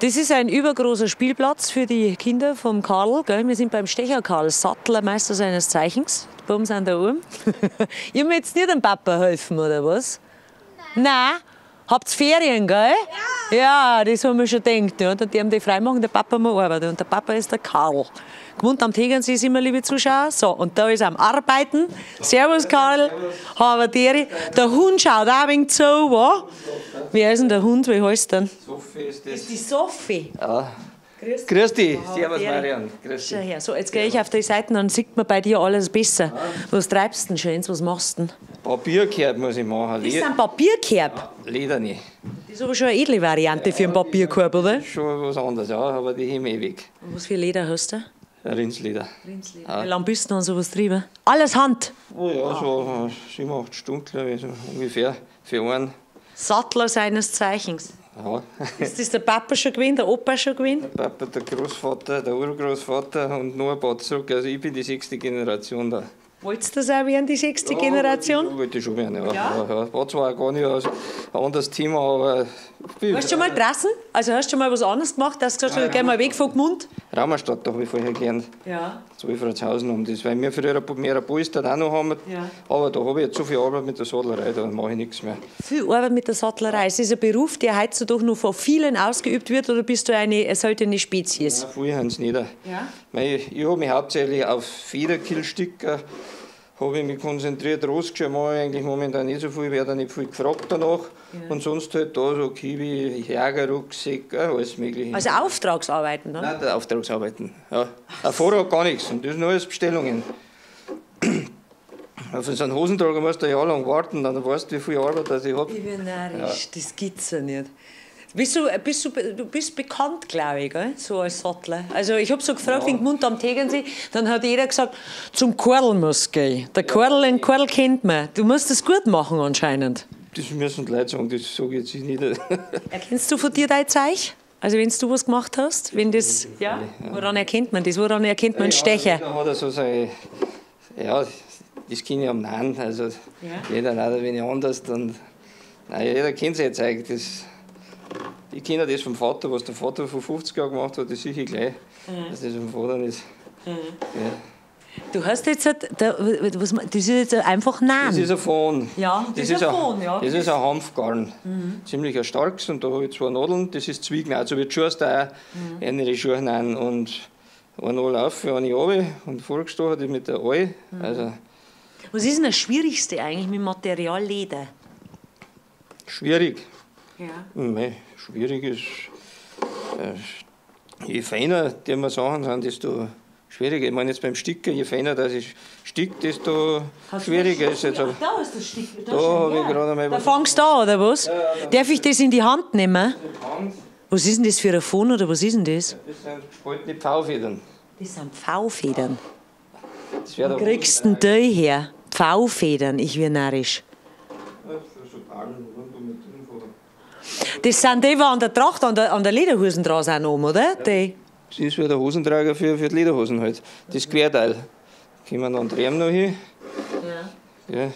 Das ist ein übergroßer Spielplatz für die Kinder vom Karl. Gell? Wir sind beim Stecher Karl, Sattlermeister seines Zeichens. Bei uns an der Uhr. Ihr müsst jetzt nicht dem Papa helfen, oder was? Nein. Nein? Habt ihr Ferien, gell? Ja. Ja, das haben wir schon gedacht. Ja. Die haben die freimachen, der Papa muss arbeiten. Und der Papa ist der Karl. Gmund am Tegernsee sind wir, liebe Zuschauer. So, und da ist er am Arbeiten. Servus, Karl. Havaderi. Der Hund schaut auch ein wenig zu, wa? Wie heißt denn der Hund? Wie heißt denn? Sophie ist das. Ist die Sophie? Ja. Grüß dich. Grüß dich. Servus, Marian. Grüß dich. Her. So, jetzt gehe ich auf die Seiten, dann sieht man bei dir alles besser. Ja. Was treibst du denn Schönes? Was machst du denn? Papierkerb muss ich machen. Das ist ein Papierkerb? Ja, Leder nicht. Das ist aber schon eine edle Variante für einen Papierkorb, oder? Das ist schon was anderes, ja, aber die heben ewig. Und was für Leder hast du? Rindsleder. Rindsleder. Ja. Wie lange bist du noch sowas drüber? Alles Hand? Oh ja, so 7-8 Stunden, glaube ich, so ungefähr für einen. Sattler seines Zeichens. Ja. Ist das der Papa schon gewesen, der Opa schon gewesen? Der Papa, der Großvater, der Urgroßvater und noch ein paar zurück. Also ich bin die 6. Generation da. Wolltest du das auch werden, die 6. Generation? Ja, wollte ich schon werden, ja. Ja? War zwar gar nicht ein anderes Thema, aber... Warst du schon mal draußen? Also hast du schon mal was anderes gemacht? Hast du gesagt, geh mal weg vom Gmund? Raumerstatt, da habe ich vorher gelernt. Ja. 12 Ratshausen um das, weil wir früher mehr ein Polster auch noch haben. Ja. Aber da habe ich jetzt so viel Arbeit mit der Sattlerei, da mache ich nichts mehr. Viel Arbeit mit der Sattlerei? Es ist ein Beruf, der heutzutage noch von vielen ausgeübt wird, oder bist du eine seltene Spezies? Ja, viele haben es nicht. Ja. Ich habe mich hauptsächlich auf Federkielstücker mich konzentriert. Rossgeschirr mache ich eigentlich momentan nicht so viel, werde nicht viel gefragt danach. Ja. Und sonst halt da so Kiwi, Jägerrucksack, alles Mögliche. Also Auftragsarbeiten, ne? Nein, Auftragsarbeiten, ja. Ein Vorrat gar nichts, und das sind alles Bestellungen. Auf so einen Hosentrager musst du ein Jahr lang warten, dann weißt du, wie viel Arbeit das ich habe. Ich bin narrisch, ja. Das gibt's ja nicht. Du bist bekannt, glaube ich, gell? So als Sattler. Also ich habe so gefragt, wie Gmund am Tegernsee, dann hat jeder gesagt, zum Karl muss gehen. Der Karl, den Karl kennt man. Du musst das gut machen anscheinend. Das müssen die Leute sagen, das sage ich jetzt nicht. Erkennst du von dir dein Zeich? Also wenn du was gemacht hast? Wenn das, ja? Woran erkennt man das? Woran erkennt man einen Stecher? Ja, hat er so seine, ja, das kenne ich am Namen. Also jeder hat wenn ich anders, dann... Nein, jeder kennt sein Zeich. Ich kenne das vom Vater, was der Vater vor 50 Jahren gemacht hat, das sehe ich gleich, dass das vom Vater ist. Ja. Du hast jetzt, das ist jetzt einfach Namen. Das ist ein Fahn. Ja, das ist ein Hanfgarn. Mhm. Ziemlich ein starkes, und da habe ich 2 Nadeln, das ist Zwiegen, also wird Schuhe da auch eine Schuhe hinein. Und eine Nadel auf, eine runter und vorgestochen hat ich mit der Ei. Also. Was ist denn das Schwierigste eigentlich mit Material Leder? Schwierig. Ja. Nein, schwierig ist, je feiner die wir Sachen sind, desto schwieriger. Ich meine jetzt beim Sticker, je feiner das ich stick, desto schwieriger ist es. Da ist das Stick. Da habe ich gerade einmal... Da fangst du an, oder was? Ja, ja, darf ich das in die Hand nehmen? Was ist denn das für ein Fon, oder was ist denn das? Ja, das sind gespaltene Pfaufedern. Das sind Pfaufedern? Wo kriegst du denn die her? Pfaufedern, ich bin narrisch. Das sind die, die an der Tracht, an der Lederhosen dran sind, oder? Die. Das ist wie der Hosenträger für die Lederhosen halt. Das Querteil. Können wir dann drehen noch hin. Ja. Ja.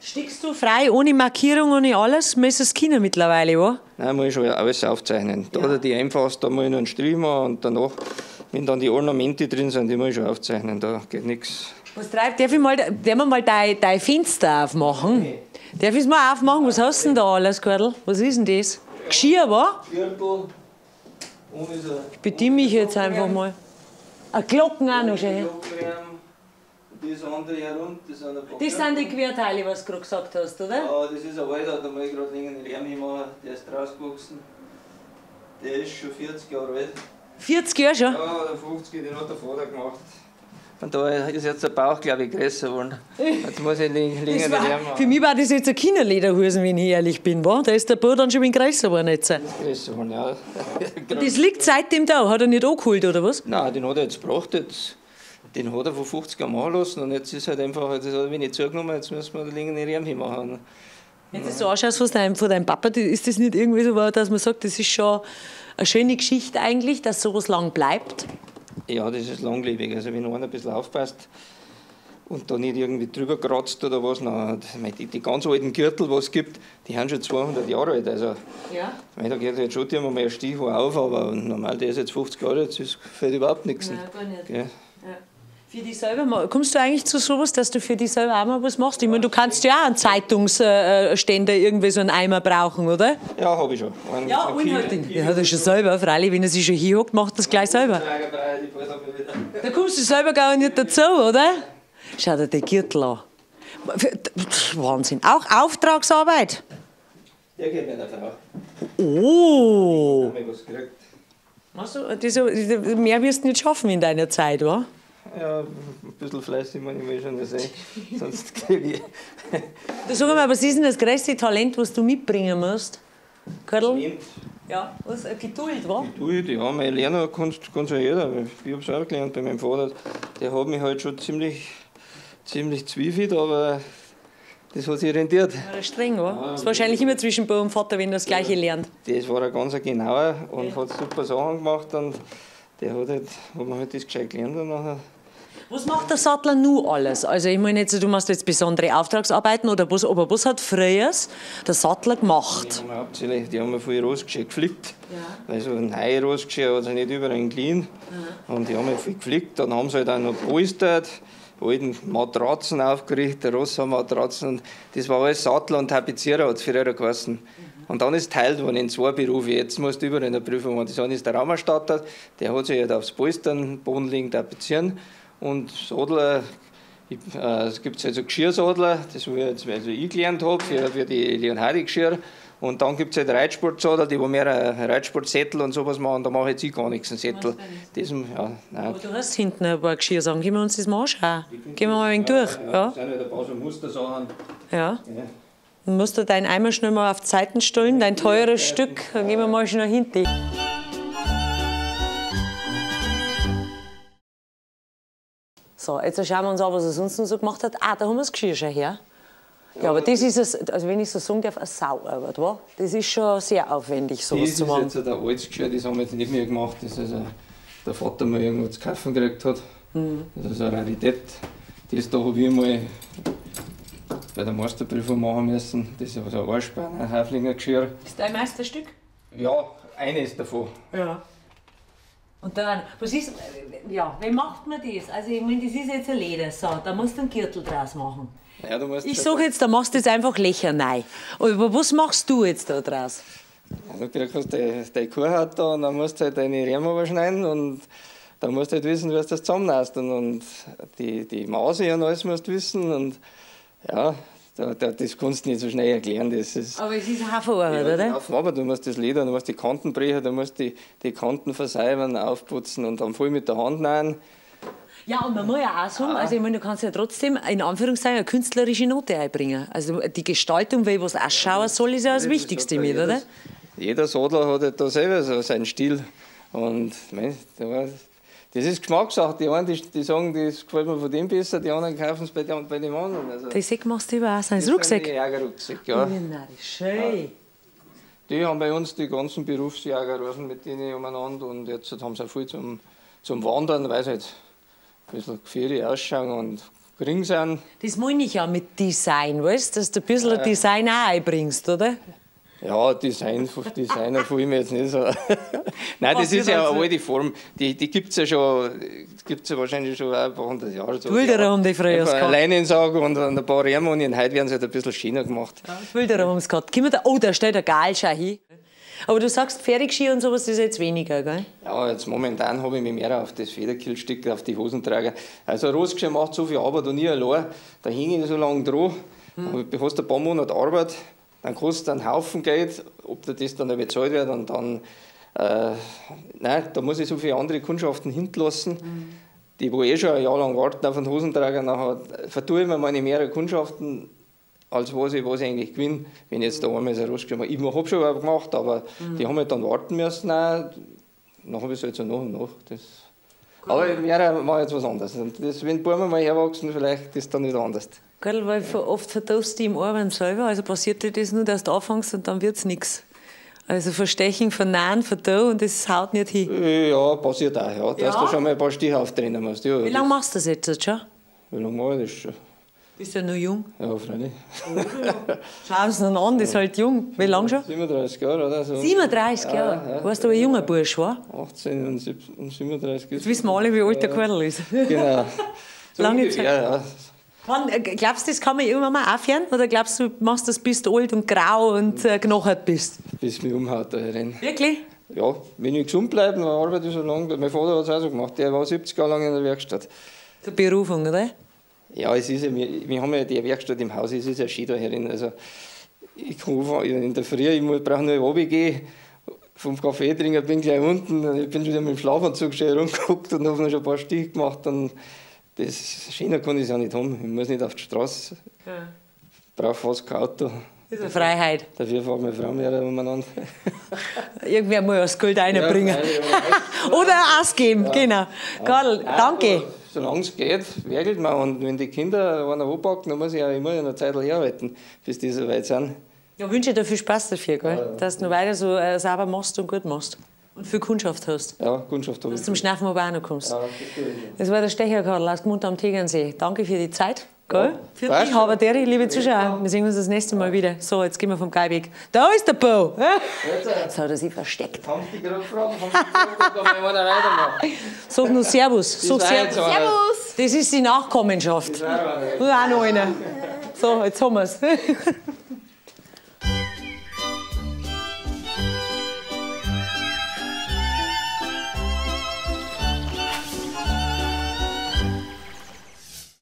Stickst du frei, ohne Markierung, ohne alles? Müsstest du Kinder mittlerweile, wa? Nein, muss ich schon alles aufzeichnen. Da die einfachst, da muss ich noch einen Strich machen, und danach, wenn dann die Ornamente drin sind, die muss ich schon aufzeichnen. Da geht nichts. Was treibt? Darf ich mal dein Fenster aufmachen? Okay. Darf ich es mal aufmachen? Was hast du denn da alles, Karl? Was ist denn das? Geschirr, wa? Ich bediene mich jetzt einfach mal. Eine Glocken auch noch schön. Das sind die Querteile, was du gerade gesagt hast, oder? Ja, das ist ein alter, da muss ich gerade irgendeinen Lärm hinmachen. Der ist rausgewachsen. Der ist schon 40 Jahre alt. 40 Jahre schon? Ja, oder 50, den hat der Vater gemacht. Und da ist jetzt der Bauch, glaube ich, größer geworden. Jetzt muss ich länger lernen. Für mich war das jetzt ein Kinderlederhosen, wenn ich ehrlich bin. Wa? Da ist der Bauch dann schon ein größer geworden. Jetzt. Das ist größer geworden, ja. Und das liegt seitdem da. Hat er nicht angeholt, oder was? Nein, den hat er jetzt gebracht. Den hat er vor 50 Jahren machen lassen. Und jetzt ist halt einfach, das hat er mir nicht zugenommen. Jetzt müssen wir da länger den Riemen hinmachen. Wenn du so ausschaust von deinem Papa, ist das nicht irgendwie so, dass man sagt, das ist schon eine schöne Geschichte eigentlich, dass sowas lang bleibt? Ja, das ist langlebig. Also wenn einer ein bisschen aufpasst und da nicht irgendwie drüber kratzt oder was. Nein, die ganz alten Gürtel, was es gibt, die haben schon 200 Jahre alt. Also, ja. Da geht halt schon immer mehr Stichhaar auf, aber normal, der ist jetzt 50 Jahre alt, das fällt überhaupt nichts. Nein, gar nicht. Ja. Für dich selber, kommst du eigentlich zu sowas, dass du für dich selber auch mal was machst? Ich meine, du kannst ja auch einen Zeitungsständer irgendwie so einen Eimer brauchen, oder? Ja, habe ich schon. Ja, unhaltig. Ja, das ist schon selber, freilich, wenn er sich schon hier hockt, macht das gleich selber. Da kommst du selber gar nicht dazu, oder? Schau dir den Gürtel an. Wahnsinn. Auch Auftragsarbeit? Ja, geht mir auch. Oh! Ich habe was gekriegt. Also, mehr wirst du nicht schaffen in deiner Zeit, oder? Ja, ein bisschen Fleiß immer nicht schon gesehen. Sonst kriege ich. Du sag mal, was ist denn das größte Talent, was du mitbringen musst? Karl? Ja, was? Geduld, wa? Geduld, ja. Mein Lerner kann schon jeder. Ich habe es auch gelernt bei meinem Vater. Der hat mich halt schon ziemlich zwiefelt, aber das hat sich rentiert. War er streng, wa? Ja, das ist wahrscheinlich immer zwischen Bauer und Vater, wenn er das Gleiche lernt. Das war er ganz genauer und hat super Sachen gemacht. Und der hat man halt das gescheit gelernt. Nachher. Was macht der Sattler nun alles? Also ich meine jetzt, du machst jetzt besondere Auftragsarbeiten, oder was, aber was hat Freies der Sattler gemacht? Die haben mir viel Rossgeschirr gepflegt. Ja. Also ein neues Rossgeschirr hat sich nicht überall geliehen. Ja. Und die haben mir viel gepflegt. Dann haben sie halt auch noch gepolstert, alten Matratzen aufgerichtet, Rossmatratzen. Das war alles Sattler und Tapezierer, hat es früher geheißen. Und dann ist teilt worden in zwei Berufe. Jetzt musst du überall in der Prüfung machen. Das eine ist der Raumerstatter, der hat sich halt aufs Polstern, Boden liegen, tapezieren. Und Sadler, es gibt also Geschirrsadler, das wo ich jetzt also ich gelernt habe, für die Leonhardi-Geschirr. Und dann gibt es halt Reitsportsadler, die mehr Reitsportsättel und sowas machen. Da mache ich jetzt ich gar nichts, einen Sättel. Das, ja, aber du hast hinten ein paar Geschirr sagen. Gehen wir uns das mal anschauen. Gehen wir mal ein wenig durch. Ja, das sind halt ein paar so Mustersachen. Ja. Dann musst du deinen Eimer schnell mal auf die Seiten stellen, dein teures Stück. Dann gehen wir mal schnell hinten. So, jetzt schauen wir uns an, was er sonst noch so gemacht hat. Ah, da haben wir das Geschirr schon her. Ja, aber das ist, also wenn ich so sagen darf, eine Sauarbeit, wa? Das ist schon sehr aufwendig, sowas zu machen. Das ist jetzt ein altes Geschirr, das haben wir jetzt nicht mehr gemacht. Das ist der Vater mal irgendwo zu kaufen gekriegt hat. Das ist eine Rarität. Das da habe ich mal bei der Meisterprüfung machen müssen. Das ist so ein Arschbein, ein Häflinger-Geschirr. Ist das ein Meisterstück? Ja, eines davon. Ja. Und dann, was ist, ja, wie macht man das? Also ich meine, das ist jetzt eine Ledersaat, da musst du einen Gürtel draus machen. Ja, ich sage jetzt, da machst du jetzt einfach Löcher rein. Aber was machst du jetzt da draus? Ja, du kriegst deine Kuhhaut da und dann musst du halt deine Riemen überschneiden und dann musst du halt wissen, was das zusammenlässt. Und die Mause und alles musst du wissen. Und ja, das kannst du nicht so schnell erklären. Das ist, aber es ist eine Haferarbeit, ja, oder? Aber du musst das Leder, du musst die Kanten brechen, du musst die Kanten versäubern, aufputzen und dann voll mit der Hand rein. Ja, und man muss ja auch sagen, also ich meine, du kannst ja trotzdem in Anführungszeichen eine künstlerische Note einbringen. Also die Gestaltung, weil was ausschauen soll, ist ja das Wichtigste mit, oder? Jeder Sadler hat ja da selber so seinen Stil. Und das ist Geschmackssache. Die einen die sagen, das gefällt mir von dem besser, die anderen kaufen es bei dem anderen. Also, den Sack machst du über auch seinen Rucksack. Jägerrucksack, ja. Schön. Ja. Die haben bei uns die ganzen Berufsjäger mit denen umeinander und jetzt haben sie auch viel zum Wandern, weil sie jetzt ein bisschen gefährlich ausschauen und gering sind. Das meine ich ja mit Design, weißt du, dass du ein bisschen Design auch einbringst, oder? Ja, Designer fühle ich mir jetzt nicht so. Nein, das ist ja eine alte Form. Die gibt es ja schon, gibt's ja wahrscheinlich schon ein paar hundert Jahre. So Wilderer haben die früher gehabt. Ein Leinensack und ein paar Riemen und heute werden sie halt ein bisschen schöner gemacht. Ja, Wilderer haben es gehabt. Oh, da steht der Karl schon hin. Aber du sagst, Federkielstücker und sowas ist jetzt weniger, gell? Ja, jetzt momentan habe ich mich mehr auf das Federkielstücker, auf die Hosentrager. Also, Rossgeschirr macht so viel Arbeit und nie allein. Da hänge ich so lange dran. Du hast ein paar Monate Arbeit. Dann kostet einen Haufen Geld, ob das dann bezahlt wird und dann, nein, da muss ich so viele andere Kundschaften hinterlassen, die wo eh schon ein Jahr lang warten auf einen Hosenträger, nachher vertue ich mir meine mehrere Kundschaften, als was ich eigentlich gewinne, wenn ich jetzt da einmal so rausgeschrieben habe. Ich habe schon was gemacht, aber die haben halt dann warten müssen, dann habe ich es halt so nach und nach. Aber mehrere machen jetzt was anderes. Und das, wenn die Bäume mal herwachsen, vielleicht ist es dann wieder anders. Gell, weil oft verdurst du im Arbeiten selber, also passiert dir das nur, dass du anfängst und dann wird es nichts. Also verstechen, verneinen, verdauen und das haut nicht hin. Ja, passiert auch, ja, dass du schon mal ein paar Stichhaft drinnen musst. Ja, wie lange machst du das jetzt schon? Weil normal ist. Bist du ja noch jung? Ja, Freunde. Schau es noch an, das ist halt jung. Wie lange schon? 37 Jahre, oder? So 37 Jahre? Ja. Warst du ein junger Bursch, war? 18 und 37. Jetzt wissen wir alle, wie alt der Karl ist. Genau. So lange Zeit. Ja. Glaubst du, das kann man irgendwann mal aufhören? Oder glaubst du, machst das, bis du alt und grau und knochert bist? Bis mich umhaut da herin. Wirklich? Ja, wenn ich gesund bleibe, dann arbeite ich so lange. Mein Vater hat es auch so gemacht. Der war 70 Jahre lang in der Werkstatt. Zur Berufung, oder? Ja, es ist ja, wir haben ja die Werkstatt im Haus, es ist ja schön da herin. Also, ich kann in der Früh, ich brauche nur runtergehen, vom Kaffee trinken, bin gleich unten, ich bin wieder mit dem Schlafanzug schnell herumgeguckt und habe noch schon ein paar Stiche gemacht. Und das schöner kann ich es ja nicht haben, ich muss nicht auf die Straße, ich brauche fast kein Auto. Das ist eine Freiheit. Dafür fahren meine Frau mehr umeinander. Irgendwer muss das Geld reinbringen. Ja, oder ausgeben, ja. Genau. Ja. Karl, ja, danke. Solange es geht, werkelt man. Und wenn die Kinder einen anpacken, dann muss ich auch immer eine Zeit herarbeiten, bis die so weit sind. Ja, wünsche dir viel Spaß dafür, gell? Ja, ja. Dass du noch weiter so sauber machst und gut machst. Und viel Kundschaft hast. Ja, Kundschaft habe ich. Dass du zum Schnaffen aber auch noch kommst. Ja, das war der Stecher Karl aus Gmund am Tegernsee. Danke für die Zeit. Gell? Für dich, Haberderi, liebe Zuschauer. Wir sehen uns das nächste Mal wieder. So, jetzt gehen wir vom Geibig. Da ist der Bo. Jetzt hat er sich versteckt. Haben Sie gerade gefragt? Sag nur Servus. Sag Servus. Servus. Das ist die Nachkommenschaft. Nur auch noch einer. So, jetzt haben wir es.